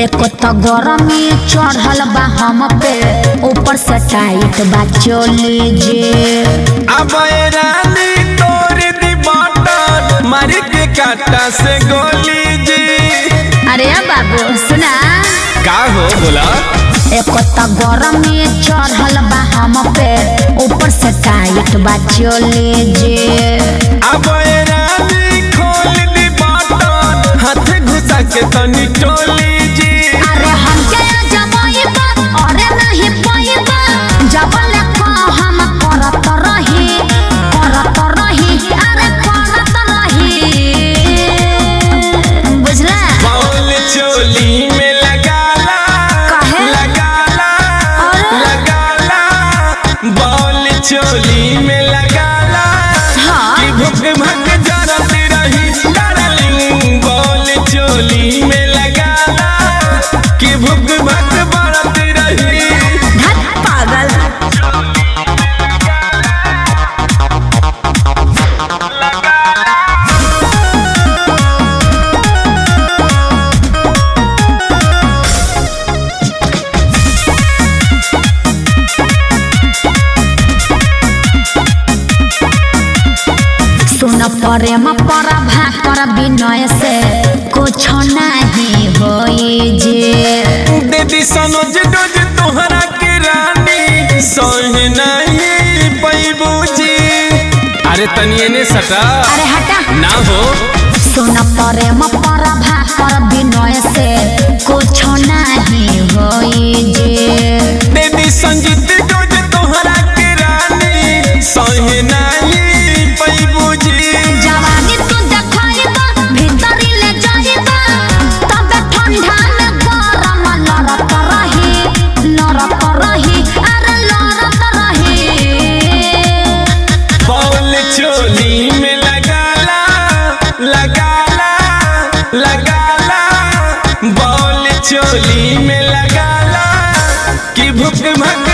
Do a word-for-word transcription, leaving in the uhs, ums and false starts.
एको तो गरमी चढ़ल बा हम पे ऊपर से टाइट बा चोली जे अब रानी तोड़ दी बॉटल मार के काटा से गोली जी। अरे बाबू सुना का हो बोला एको तो गरमी चढ़ल बा हम पे ऊपर से टाइट बा चोली जे अब रानी खोल दी बॉटल हाथ घुसा के तनी टोली। अरे हम के जबई बा अरे नहीं पई बा जबल को हम करत रही करत रही अरे करत रही बुझला बाउल चोली में लगाला कहे लगाला लगाला बाउल चोली में लगाला कि भुक भक जरत रही डार्लिंग बाउल चोली में लगाला कि भुक भक बरत रही धत पागल सुन प्रेम पर भाकर विनय से कुछ नहीं होई जे दीदी सनोज डोज तोहरा के रानी सह नहीं पैबू जी। अरे तनिए ने सटा अरे हटा ना हो सुन प्रेम पर भाकर विनय से कुछ नहीं होई जे दीदी संगीत डोज तोहरा के रानी सह नहीं पैबू चोली में लगाला कि भुक भक